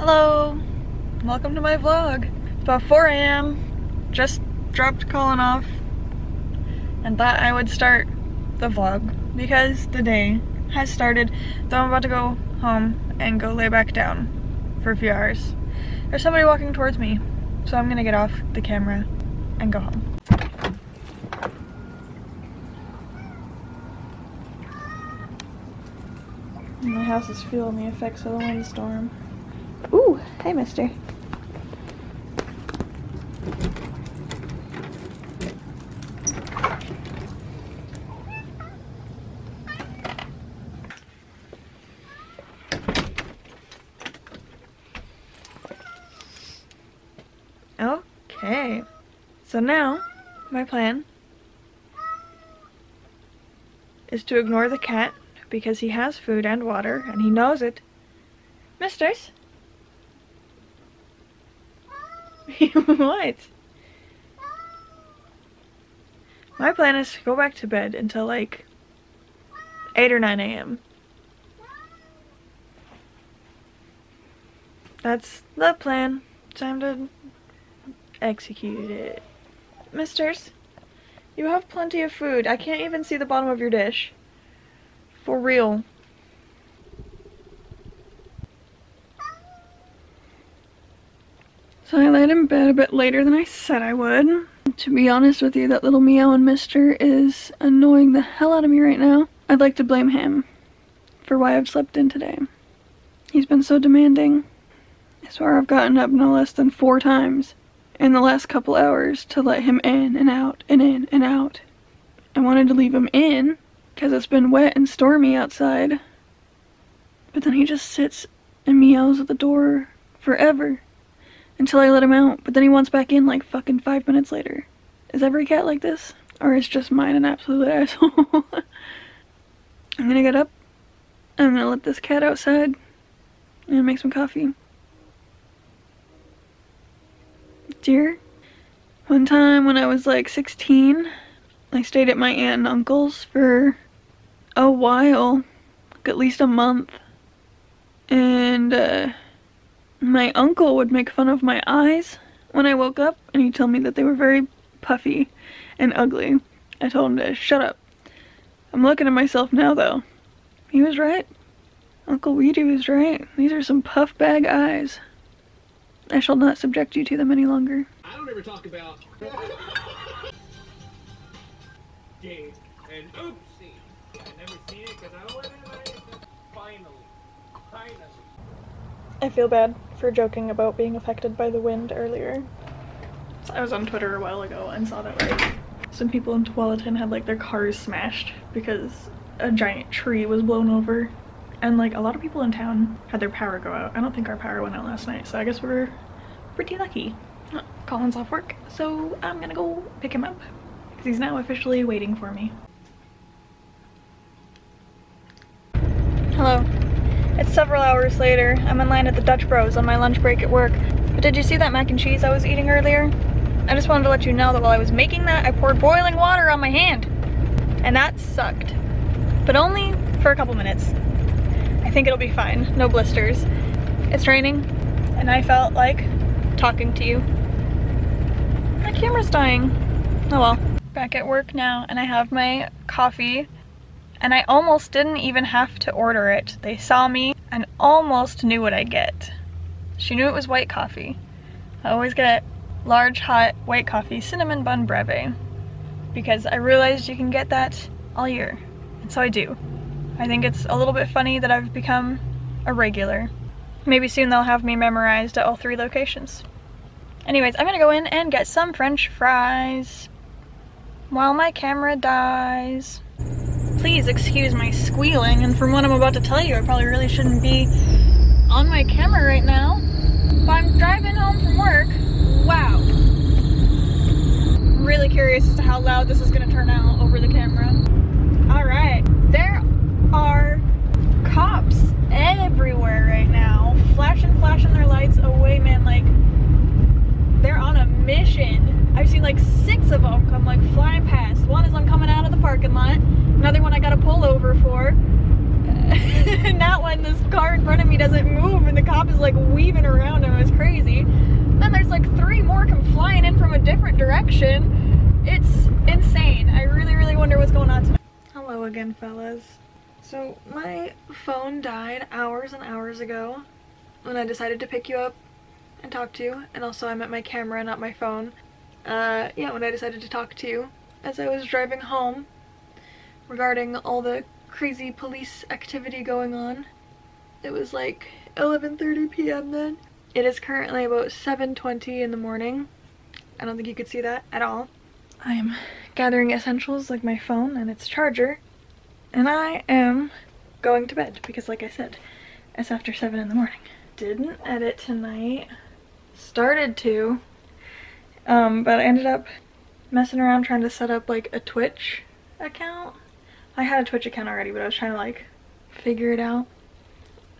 Hello, welcome to my vlog. It's about 4 a.m. Just dropped Colin off and thought I would start the vlog because the day has started, though I'm about to go home and go lay back down for a few hours. There's somebody walking towards me, so I'm gonna get off the camera and go home. My house is feeling the effects of the windstorm. Ooh, hey mister. Okay, so now my plan is to ignore the cat because he has food and water and he knows it. Mistress? What? My plan is to go back to bed until like 8 or 9 a.m. That's the plan. Time to execute it. Mistress, you have plenty of food. I can't even see the bottom of your dish. For real. So I laid in bed a bit later than I said I would. To be honest with you, that little meowing mister is annoying the hell out of me right now. I'd like to blame him for why I've slept in today. He's been so demanding. I swear I've gotten up no less than 4 times in the last couple hours to let him in and out and in and out. I wanted to leave him in because it's been wet and stormy outside, but then he just sits and meows at the door forever until I let him out, but then he wants back in like fucking 5 minutes later. Is every cat like this? Or is just mine an absolute asshole? I'm gonna get up, I'm gonna let this cat outside, and make some coffee. Dear, one time when I was like 16, I stayed at my aunt and uncle's for a while, like at least a month, and my uncle would make fun of my eyes when I woke up, and he'd tell me that they were very puffy and ugly. I told him to shut up. I'm looking at myself now though. He was right. Uncle Weedy was right. These are some puff bag eyes. I shall not subject you to them any longer. I don't ever talk about gay and oopsie. I've never seen it because I don't want anybody to finally. I feel bad for joking about being affected by the wind earlier. So I was on Twitter a while ago and saw that like some people in Tualatin had like their cars smashed because a giant tree was blown over, and like a lot of people in town had their power go out. I don't think our power went out last night, so I guess we're pretty lucky. Colin's off work, so I'm gonna go pick him up because he's now officially waiting for me. Hello. It's several hours later. I'm in line at the Dutch Bros on my lunch break at work. But did you see that mac and cheese I was eating earlier? I just wanted to let you know that while I was making that, I poured boiling water on my hand. And that sucked. But only for a couple minutes. I think it'll be fine. No blisters. It's raining, and I felt like talking to you. My camera's dying. Oh well. Back at work now, and I have my coffee. And I almost didn't even have to order it. They saw me and almost knew what I get. She knew it was white coffee. I always get large hot white coffee cinnamon bun breve because I realized you can get that all year, and so I do. I think it's a little bit funny that I've become a regular. Maybe soon they'll have me memorized at all 3 locations. Anyways, I'm gonna go in and get some French fries while my camera dies. Please excuse my squealing, and from what I'm about to tell you, I probably really shouldn't be on my camera right now, but I'm driving home from work. Wow. I'm really curious as to how loud this is going to turn out over the camera. Alright, there are cops everywhere right now, flashing their lights away, man, like, they're on a mission. I've seen like 6 of them come like flying past. One is I'm coming out of the parking lot. Another one I got to pull over for. Not one and this car in front of me doesn't move and the cop is like weaving around him. It was crazy. Then there's like three more come flying in from a different direction. It's insane. I really, really wonder what's going on tonight. Hello again, fellas. So my phone died hours and hours ago when I decided to pick you up and talk to you, and also I meant my camera, not my phone. Yeah, when I decided to talk to you as I was driving home regarding all the crazy police activity going on. It was like 11:30 p.m. then. It is currently about 7:20 in the morning. I don't think you could see that at all. I am gathering essentials like my phone and its charger, and I am going to bed because, like I said, it's after 7 in the morning. Didn't edit tonight. Started to, but I ended up messing around trying to set up like a Twitch account. I had a Twitch account already, but I was trying to like figure it out.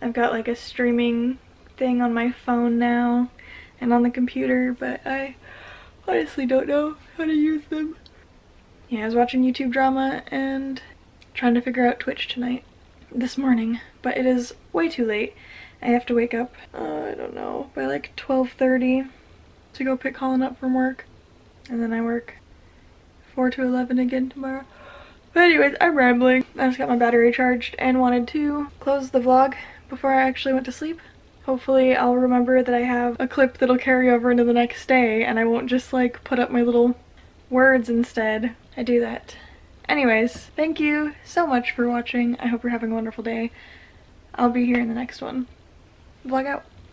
I've got like a streaming thing on my phone now and on the computer, but I honestly don't know how to use them. Yeah, I was watching YouTube drama and trying to figure out Twitch tonight, this morning, but it is way too late. I have to wake up, I don't know, by like 12:30 to go pick Colin up from work, and then I work 4 to 11 again tomorrow. But anyways, I'm rambling. I just got my battery charged and wanted to close the vlog before I actually went to sleep. Hopefully I'll remember that I have a clip that'll carry over into the next day and I won't just like put up my little words instead. I do that. Anyways, thank you so much for watching. I hope you're having a wonderful day. I'll be here in the next one. Vlog out.